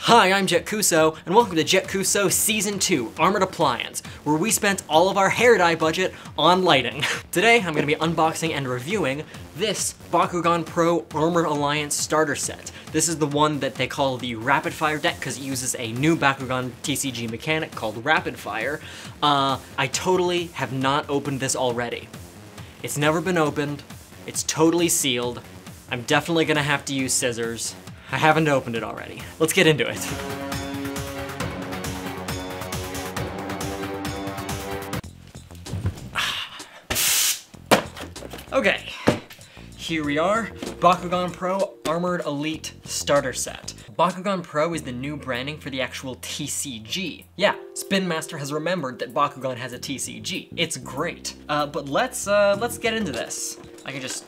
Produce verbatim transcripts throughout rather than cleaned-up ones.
Hi, I'm Jett Kuso, and welcome to Jett Kuso Season two, Armored Appliance, where we spent all of our hair dye budget on lighting. Today, I'm going to be unboxing and reviewing this Bakugan Pro Armored Alliance starter set. This is the one that they call the Rapid Fire deck because it uses a new Bakugan T C G mechanic called Rapid Fire. Uh, I totally have not opened this already. It's never been opened. It's totally sealed. I'm definitely going to have to use scissors. I haven't opened it already. Let's get into it. Okay, here we are, Bakugan Pro Armored Elite Starter Set. Bakugan Pro is the new branding for the actual T C G. Yeah, Spin Master has remembered that Bakugan has a T C G. It's great. Uh, but let's uh, let's get into this. I can just.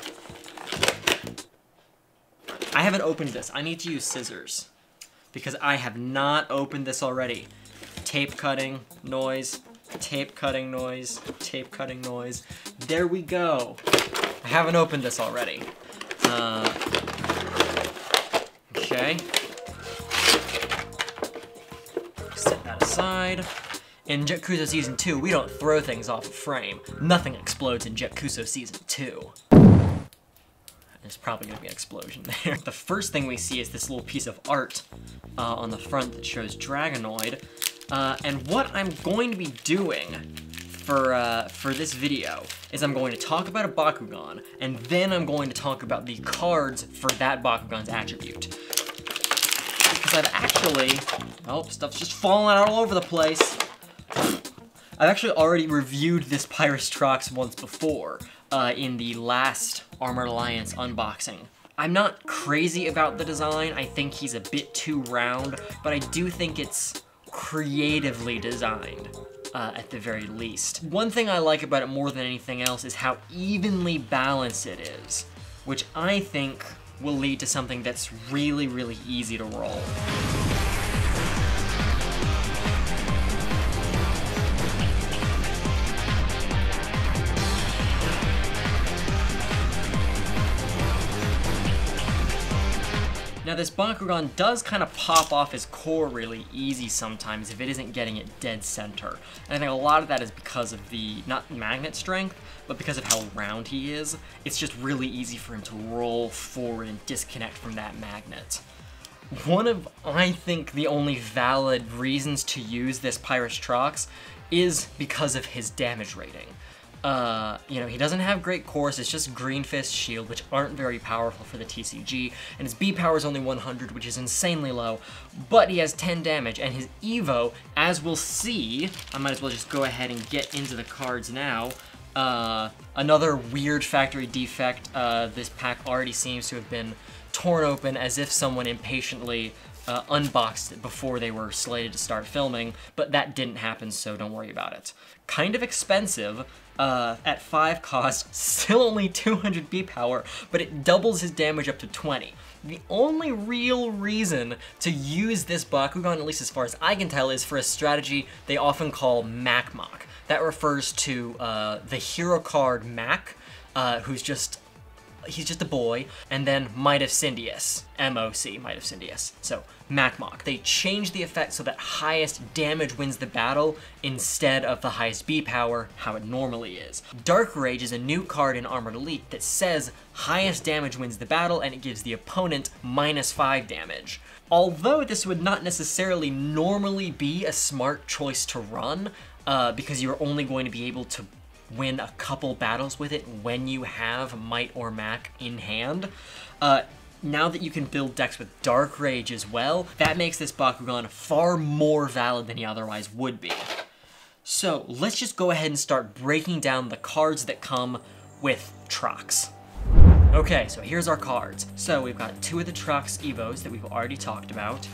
I haven't opened this. I need to use scissors because I have not opened this already. Tape cutting noise, tape cutting noise, tape cutting noise. There we go. I haven't opened this already. Uh, okay. Set that aside. In Jett Kuso Season two, we don't throw things off a frame. Nothing explodes in Jett Kuso Season two. There's probably gonna be an explosion there. The first thing we see is this little piece of art uh, on the front that shows Dragonoid. Uh, and what I'm going to be doing for uh, for this video is I'm going to talk about a Bakugan, and then I'm going to talk about the cards for that Bakugan's attribute. Because I've actually, oh, stuff's just falling out all over the place. I've actually already reviewed this Pyrus Trox once before. Uh, in the last Armored Alliance unboxing. I'm not crazy about the design. I think he's a bit too round, but I do think it's creatively designed, uh, at the very least. One thing I like about it more than anything else is how evenly balanced it is, which I think will lead to something that's really, really easy to roll. Now this Bakugan does kind of pop off his core really easy sometimes if it isn't getting it dead center. And I think a lot of that is because of the, not magnet strength, but because of how round he is. It's just really easy for him to roll forward and disconnect from that magnet. One of, I think, the only valid reasons to use this Pyrus Trox is because of his damage rating. Uh, you know, he doesn't have great cores, it's just Green Fist, Shield, which aren't very powerful for the T C G, and his B power is only one hundred, which is insanely low, but he has ten damage, and his Evo, as we'll see, I might as well just go ahead and get into the cards now. Uh, another weird factory defect, uh, this pack already seems to have been torn open as if someone impatiently uh, unboxed it before they were slated to start filming, but that didn't happen, so don't worry about it. Kind of expensive, Uh, at five cost, still only two hundred B power, but it doubles his damage up to twenty. The only real reason to use this Bakugan, at least as far as I can tell, is for a strategy they often call Mac Moc. That refers to uh, the hero card Mac, uh, who's just, he's just a boy, and then Might of Cyndius, M O C, Might of Cyndius, so Mac Moc. They changed the effect so that highest damage wins the battle instead of the highest B power, how it normally is. Dark Rage is a new card in Armored Elite that says highest damage wins the battle and it gives the opponent minus five damage. Although this would not necessarily normally be a smart choice to run, uh, because you're only going to be able to win a couple battles with it when you have Might or Mac in hand. Uh, now that you can build decks with Dark Rage as well, that makes this Bakugan far more valid than he otherwise would be. So let's just go ahead and start breaking down the cards that come with Trox. Okay, so here's our cards. So we've got two of the Trox Evos that we've already talked about,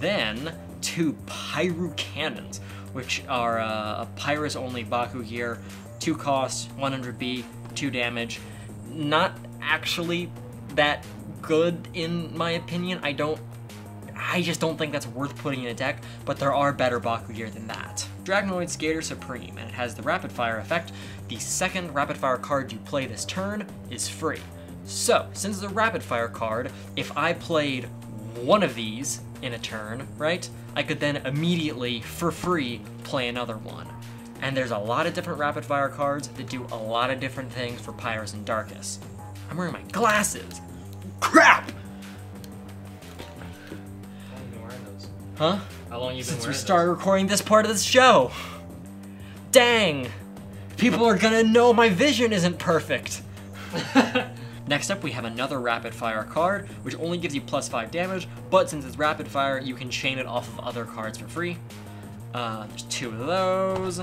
then two Pyru Cannons, which are uh, a Pyrus-only Bakugear, two costs, one hundred B, two damage. Not actually that good in my opinion. I don't, I just don't think that's worth putting in a deck, but there are better Bakugear than that. Dragonoid's Gator Supreme, and it has the Rapid Fire effect. The second Rapid Fire card you play this turn is free. So, since it's a Rapid Fire card, if I played one of these in a turn, right? I could then immediately, for free, play another one. And there's a lot of different rapid fire cards that do a lot of different things for Pyrus and Darkus. I'm wearing my glasses! Crap! How long you been wearing those? Huh? How long you been Since wearing we started those? recording this part of this show! Dang! People are gonna know my vision isn't perfect! Next up, we have another rapid fire card, which only gives you plus five damage, but since it's rapid fire, you can chain it off of other cards for free. Uh, there's two of those.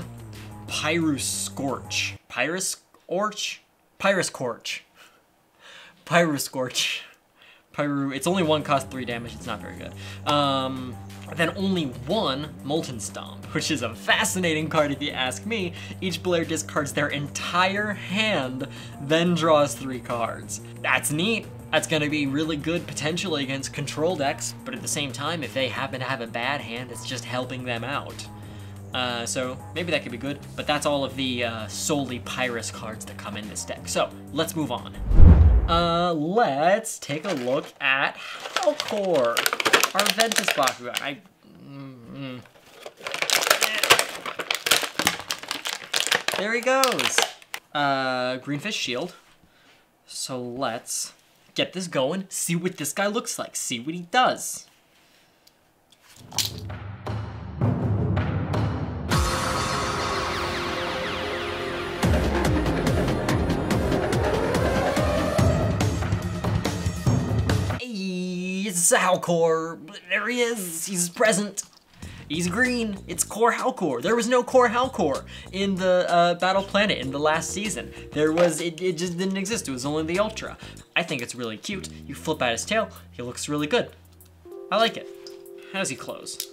Pyrus Scorch. Pyrus Orch? Pyrus Scorch. Pyru Scorch. Pyru, it's only one cost three damage, it's not very good. Um, then only one Molten Stomp, which is a fascinating card if you ask me. Each player discards their entire hand, then draws three cards. That's neat. That's gonna be really good potentially against control decks, but at the same time, if they happen to have a bad hand, it's just helping them out. Uh, so maybe that could be good, but that's all of the uh, solely Pyrus cards that come in this deck. So let's move on. Uh, let's take a look at Hal Kor, our Ventus Bakugan. I, mm, mm. There he goes. Uh, Greenfish Shield. So let's get this going, see what this guy looks like, see what he does. It's Hal Kor. There he is. He's present. He's green. It's Kor Hal Kor. There was no Kor Hal Kor in the uh, Battle Planet in the last season. There was, it, it just didn't exist. It was only the Ultra. I think it's really cute. You flip out his tail. He looks really good. I like it. How does he close?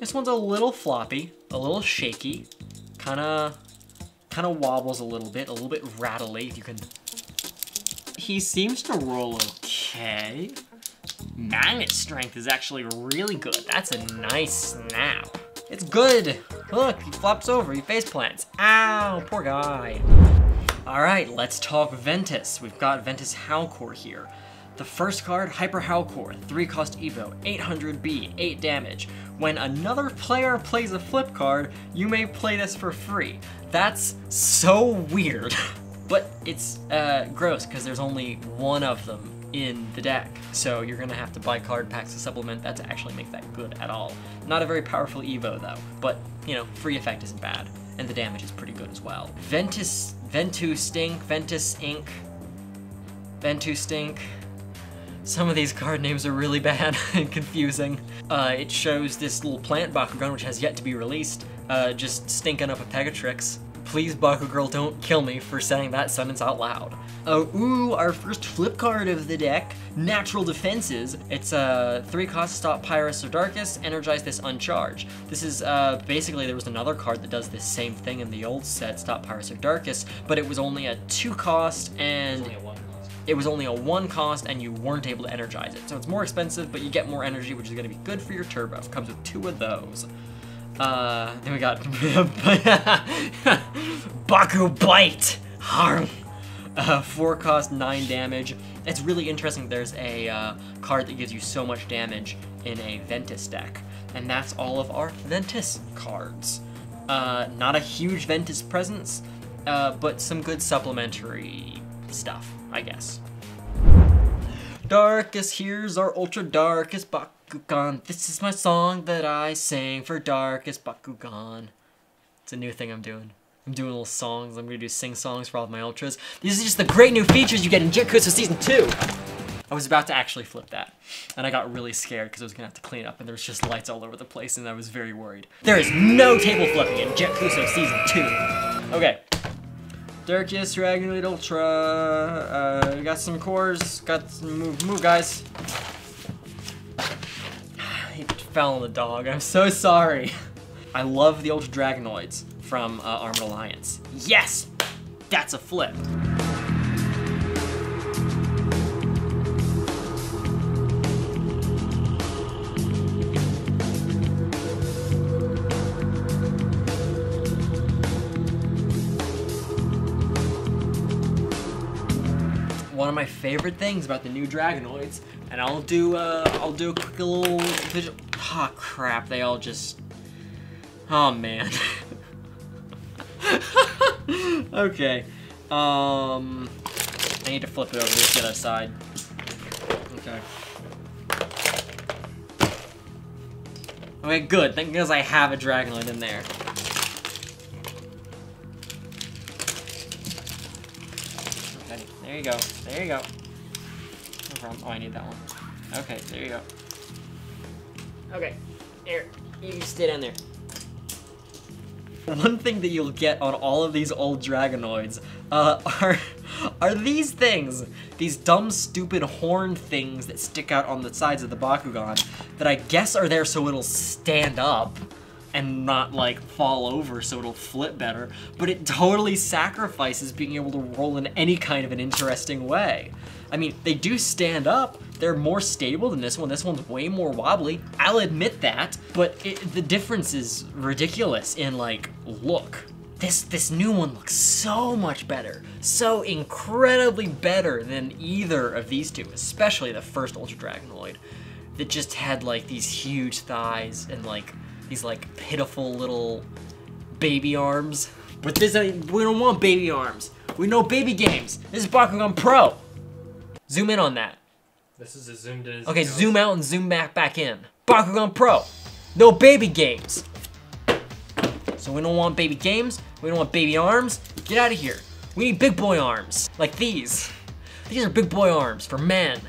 This one's a little floppy, a little shaky, kind of, kind of wobbles a little bit, a little bit rattly. You can. He seems to roll okay. Magnet strength is actually really good. That's a nice snap. It's good. Look, he flops over, he face plants. Ow, poor guy. All right, let's talk Ventus. We've got Ventus Hal Kor here. The first card, Hyper Hal Kor, three cost Evo, eight hundred B, eight damage. When another player plays a flip card, you may play this for free. That's so weird. But it's uh, gross because there's only one of them in the deck. So you're gonna have to buy card packs to supplement that to actually make that good at all. Not a very powerful Evo though, but you know, free effect isn't bad. And the damage is pretty good as well. Ventus, Ventus Stink, Ventus Inc, Ventus Stink. Some of these card names are really bad and confusing. Uh, it shows this little plant Bakugan, which has yet to be released, uh, just stinking up a Pegatrix. Please, Bakugirl, don't kill me for saying that sentence out loud. Oh, ooh, our first flip card of the deck, Natural Defenses. It's a uh, three cost stop Pyrus or Darkus, energize this uncharged. This is uh, basically, there was another card that does this same thing in the old set, stop Pyrus or Darkus, but it was only a two cost and it was only a one cost and you weren't able to energize it. So it's more expensive, but you get more energy, which is gonna be good for your turbo. It comes with two of those. Uh, then we got Baku Bite! Harm! Uh, four cost, nine damage. It's really interesting, there's a uh, card that gives you so much damage in a Ventus deck. And that's all of our Ventus cards. Uh, not a huge Ventus presence, uh, but some good supplementary stuff, I guess. Darkus, here's our Ultra Darkus Bakugan. This is my song that I sang for Darkus Bakugan. It's a new thing I'm doing. I'm doing little songs. I'm gonna do sing songs for all of my ultras. These are just the great new features you get in Jett Kuso Season two. I was about to actually flip that, and I got really scared because I was gonna have to clean up, and there was just lights all over the place, and I was very worried. There is no table flipping in Jett Kuso Season two. Okay. Darkus, Dragonoid Ultra. Uh, got some cores. Got some move, move, guys. Fell on the dog. I'm so sorry. I love the Ultra Dragonoids from uh, Armored Alliance. Yes! That's a flip. One of of my favorite things about the new Dragonoids, and I'll do uh, I'll do a quick little visual. Ah, oh, crap! They all just. Oh man. Okay. Um, I need to flip it over to the other side. Okay. Okay, good. Thank goodness I have a Dragonoid in there. Okay, there you go. There you go. No problem. Oh, I need that one. Okay, there you go. Okay, here. You can stay down there. One thing that you'll get on all of these old Dragonoids uh, are are these things, these dumb, stupid horn things that stick out on the sides of the Bakugan that I guess are there so it'll stand up and not like fall over so it'll flip better, but it totally sacrifices being able to roll in any kind of an interesting way. I mean, they do stand up. They're more stable than this one. This one's way more wobbly. I'll admit that, but it, the difference is ridiculous in, like, look. This, this new one looks so much better. So incredibly better than either of these two, especially the first Ultra Dragonoid that just had, like, these huge thighs and, like, these, like, pitiful little baby arms. But this, I mean, we don't want baby arms. We know baby games. This is Bakugan Pro. Zoom in on that. This is a zoomed in. Okay, zoom out and zoom back back in. Bakugan Pro, no baby games. So we don't want baby games, we don't want baby arms. Get out of here. We need big boy arms, like these. These are big boy arms for men.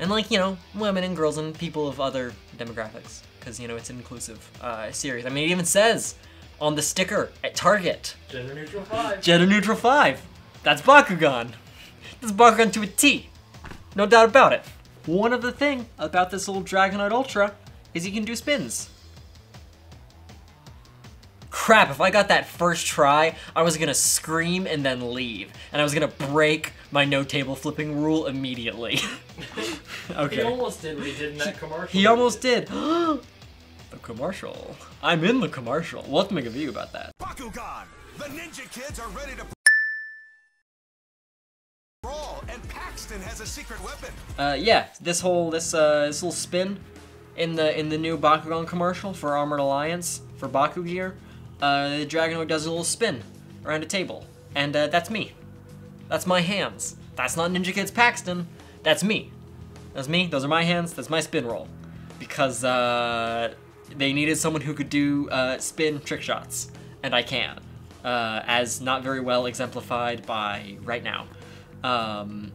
And like, you know, women and girls and people of other demographics. Cause you know, it's an inclusive uh, series. I mean, it even says on the sticker at Target. Gender neutral five. Gender neutral five. That's Bakugan. That's Bakugan to a T. No doubt about it. One other thing about this little Dragonoid Ultra is he can do spins. Crap, if I got that first try, I was gonna scream and then leave. And I was gonna break my no table flipping rule immediately. Okay. He almost did what he did in that commercial. He almost did. The commercial. I'm in the commercial. We'll have to make a video about that. Bakugan, the ninja kids are ready to brawl, and Paxton has a secret weapon. Uh, yeah, this whole this uh this little spin in the in the new Bakugan commercial for Armored Alliance for Bakugear, uh, the Dragonoid does a little spin around a table, and uh, that's me. That's my hands. That's not Ninja Kid's Paxton. That's me. That's me. Those are my hands. That's my spin roll, because uh, they needed someone who could do uh, spin trick shots, and I can, uh, as not very well exemplified by right now. Um.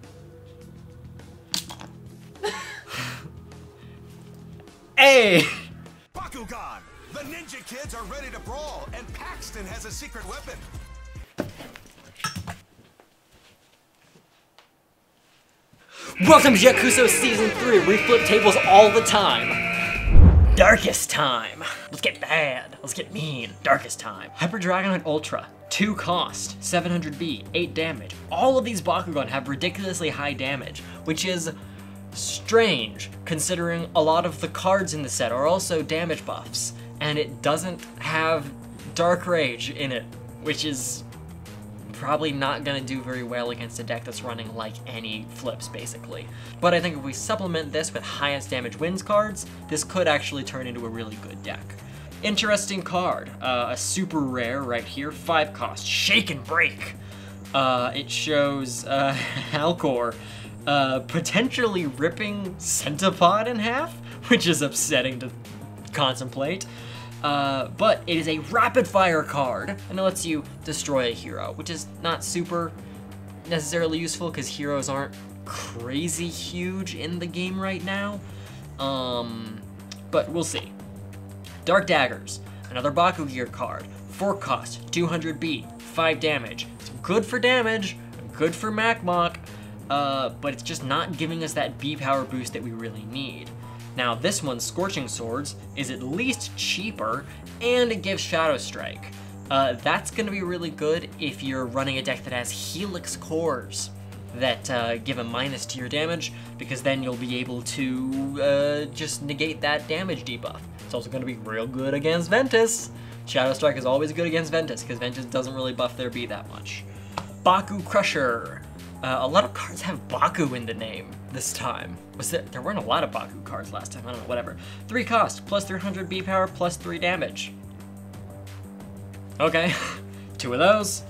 Hey! Bakugan, the ninja kids are ready to brawl, and Paxton has a secret weapon. Welcome to Jett Kuso Season three. We flip tables all the time. Darkest time. Let's get bad. Let's get mean. Darkest time. Hyper Dragonoid Ultra. two cost, seven hundred B, eight damage. All of these Bakugan have ridiculously high damage, which is strange considering a lot of the cards in the set are also damage buffs, and it doesn't have Dark Rage in it, which is probably not gonna do very well against a deck that's running like any flips, basically. But I think if we supplement this with highest damage wins cards, this could actually turn into a really good deck. Interesting card, uh, a super rare right here, five cost, shake and break. Uh, it shows uh, Hal Kor uh, potentially ripping Centipod in half, which is upsetting to contemplate. Uh, but it is a rapid fire card, and it lets you destroy a hero, which is not super necessarily useful because heroes aren't crazy huge in the game right now. Um, but we'll see. Dark Daggers, another Bakugear card, four cost, two hundred B, five damage. It's good for damage, good for Mac Moc, uh, but it's just not giving us that B power boost that we really need. Now this one, Scorching Swords, is at least cheaper, and it gives Shadow Strike. Uh, that's gonna be really good if you're running a deck that has Helix Cores that uh, give a minus to your damage, because then you'll be able to uh, just negate that damage debuff. It's also going to be real good against Ventus. Shadow Strike is always good against Ventus because Ventus doesn't really buff their B that much. Baku Crusher, Uh, a lot of cards have Baku in the name this time. Was there, there weren't a lot of Baku cards last time. I don't know, whatever. Three cost, plus three hundred B power, plus three damage. Okay, two of those.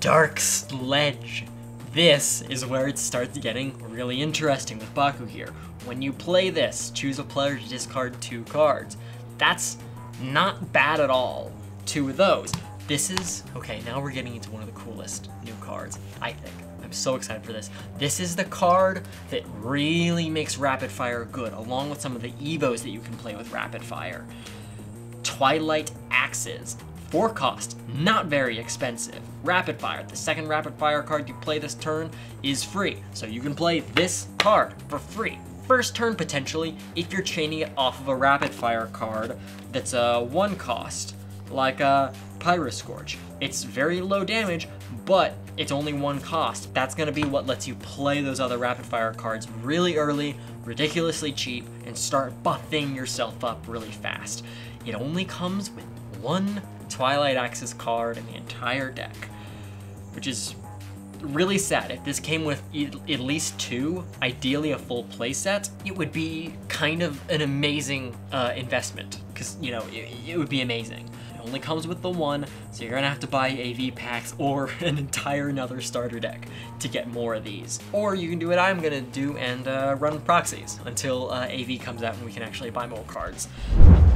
Dark Sledge. This is where it starts getting really interesting with Bakugear. When you play this, choose a player to discard two cards. That's not bad at all. Two of those. This is, okay, now we're getting into one of the coolest new cards, I think. I'm so excited for this. This is the card that really makes Rapid Fire good, along with some of the evos that you can play with Rapid Fire. Twilight Axes. Four cost, not very expensive. Rapid Fire, the second Rapid Fire card you play this turn is free. So you can play this card for free. First turn potentially, if you're chaining it off of a Rapid Fire card that's a one cost, like a Pyrus Scorch. It's very low damage, but it's only one cost. That's gonna be what lets you play those other Rapid Fire cards really early, ridiculously cheap, and start buffing yourself up really fast. It only comes with one Twilight Axis card in the entire deck, which is really sad. If this came with e at least two, ideally a full playset, it would be kind of an amazing uh, investment, because, you know, it, it would be amazing. Only comes with the one, so you're gonna have to buy A V packs or an entire another starter deck to get more of these. Or you can do what I'm gonna do and uh, run proxies until uh, A V comes out and we can actually buy more cards.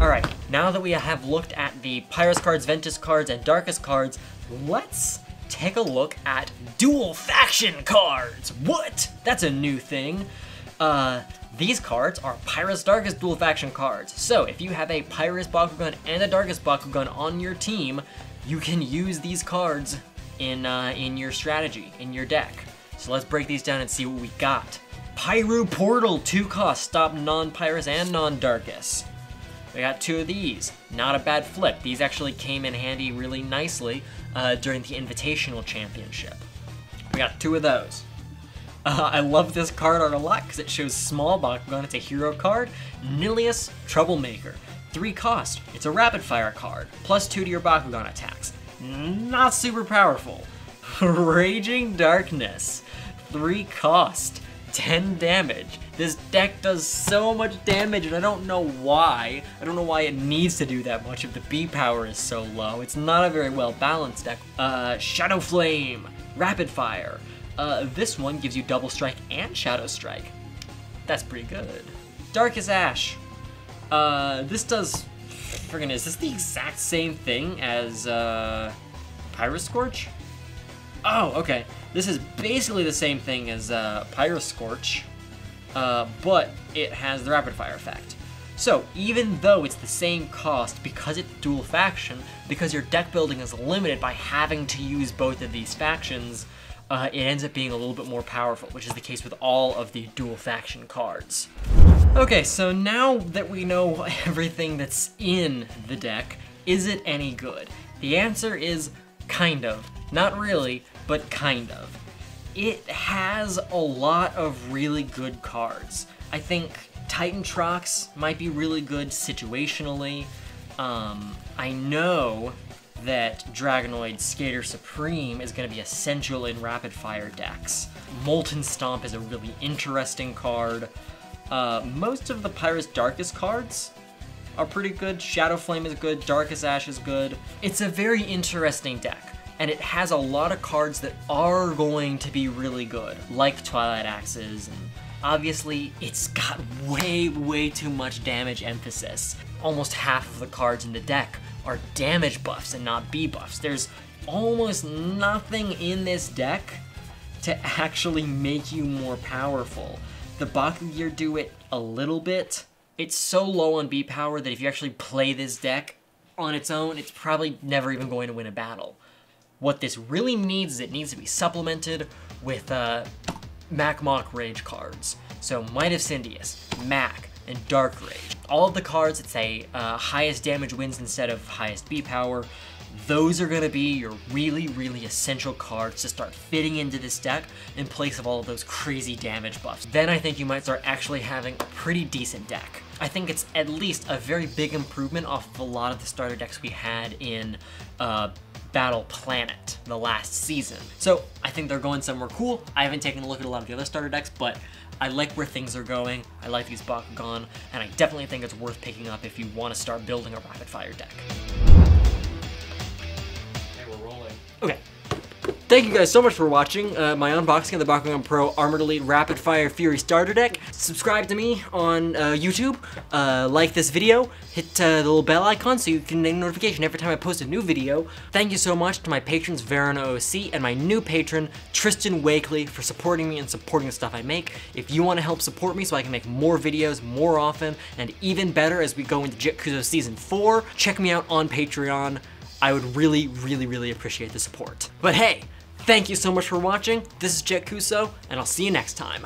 Alright, now that we have looked at the Pyrus cards, Ventus cards, and Darkus cards, let's take a look at dual faction cards! What? That's a new thing. Uh, These cards are Pyrus Darkus dual faction cards. So if you have a Pyrus Bakugan and a Darkus Bakugan on your team, you can use these cards in uh, in your strategy, in your deck. So let's break these down and see what we got. Pyru Portal, two costs, stop non-Pyrus and non-Darkus. We got two of these, not a bad flip. These actually came in handy really nicely uh, during the Invitational Championship. We got two of those. Uh, I love this card art a lot because it shows small Bakugan. It's a hero card. Nilius Troublemaker. Three cost. It's a rapid fire card. Plus two to your Bakugan attacks. Not super powerful. Raging Darkness. Three cost. ten damage. This deck does so much damage and I don't know why. I don't know why it needs to do that much if the B power is so low. It's not a very well balanced deck. Uh, Shadow Flame. Rapid Fire. Uh, this one gives you Double Strike and Shadow Strike. That's pretty good. Darkest Ash. Uh, this does... friggin' is this the exact same thing as uh, Pyrus Scorch? Oh, okay. This is basically the same thing as uh, Pyrus Scorch, uh, but it has the Rapid Fire effect. So, even though it's the same cost, because it's dual faction, because your deck building is limited by having to use both of these factions, Uh, it ends up being a little bit more powerful, which is the case with all of the dual faction cards. Okay, so now that we know everything that's in the deck, is it any good? The answer is kind of. Not really, but kind of. It has a lot of really good cards. I think Titan Trox might be really good situationally. Um, I know that Dragonoid's Gator Supreme is going to be essential in Rapid Fire decks. Molten Stomp is a really interesting card. Uh, most of the Pyrus Darkus cards are pretty good. Shadow Flame is good, Darkest Ash is good. It's a very interesting deck, and it has a lot of cards that are going to be really good, like Twilight Axes, and obviously it's got way, way too much damage emphasis. Almost half of the cards in the deck are damage buffs and not B buffs. There's almost nothing in this deck to actually make you more powerful. The Bakugear do it a little bit. It's so low on B power that if you actually play this deck on its own, it's probably never even going to win a battle. What this really needs is it needs to be supplemented with uh, Mac Moc Rage cards. So Might of Cyndius, Mac, and Dark Rage. All of the cards that say uh, highest damage wins instead of highest B power, those are gonna be your really, really essential cards to start fitting into this deck in place of all of those crazy damage buffs. Then I think you might start actually having a pretty decent deck. I think it's at least a very big improvement off of a lot of the starter decks we had in uh, Battle Planet the last season. So I think they're going somewhere cool. I haven't taken a look at a lot of the other starter decks, but I like where things are going. I like these Bakugan, and I definitely think it's worth picking up if you want to start building a rapid fire deck. Hey, we're rolling. Okay. Thank you guys so much for watching uh, my unboxing of the Bakugan Pro Armored Elite Rapid Fire Fury Starter Deck. Subscribe to me on uh, YouTube, uh, like this video, hit uh, the little bell icon so you can get a notification every time I post a new video. Thank you so much to my patrons Varen O O C and my new patron Tristan Wakely for supporting me and supporting the stuff I make. If you want to help support me so I can make more videos more often and even better as we go into Jett Kuso Season four, check me out on Patreon. I would really, really, really appreciate the support. But hey, thank you so much for watching. This is Jett Kuso, and I'll see you next time.